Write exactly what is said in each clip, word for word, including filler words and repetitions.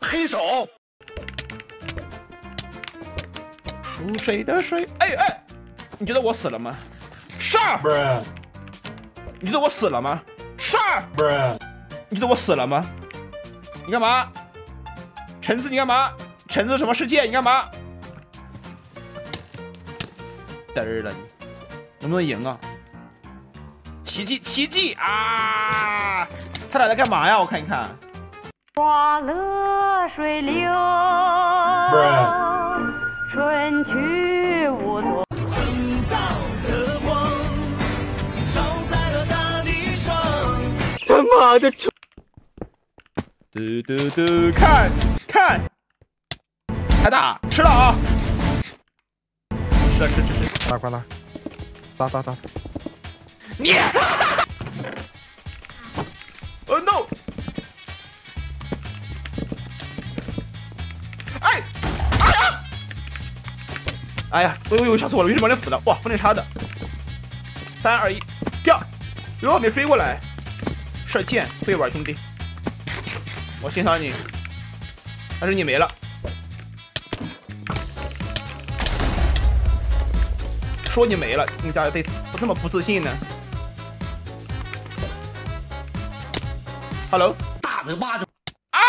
黑手，属水的水。哎哎，你觉得我死了吗？上！你觉得我死了吗？上！你觉得我死了吗？你干嘛？橙子，你干嘛？橙子什么世界？你干嘛？嘚儿了你！能不能赢啊？奇迹，奇迹啊！他俩在干嘛呀？我看一看。花落水流，春去无踪。正道的光照在了大地上。他妈的！嘟嘟嘟，看看，太大，吃了啊！吃吃吃吃，快快快！ 打打打！你 ！Oh no！ 哎，哎呀！哎呀！哎呦呦！吓死我了！原本人死了。哇，风力差的。三二一，掉！如果没追过来，射箭会玩兄弟，我欣赏你。但是你没了。说你没了，你咋得这么不自信呢 ？Hello， 大嘴巴子！啊！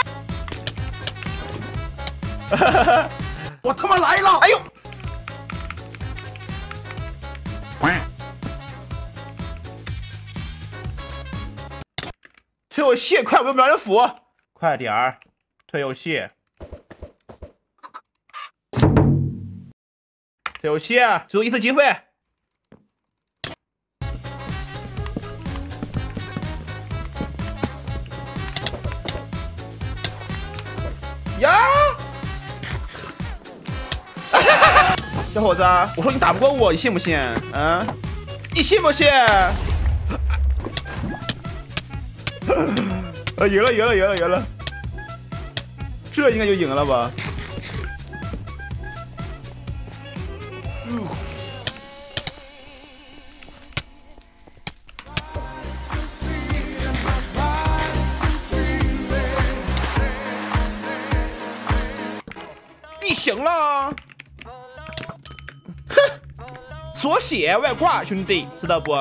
我他妈来了！哎呦！退我血！快，我用苗人斧！快点儿，退我血！ 有戏、啊，只有一次机会。呀！小伙子，我说你打不过我，你信不信？嗯，你信不信？啊，赢了，赢了，赢了，赢了！这应该就赢了吧？ 你行了，哼，锁血外挂，兄弟，知道不？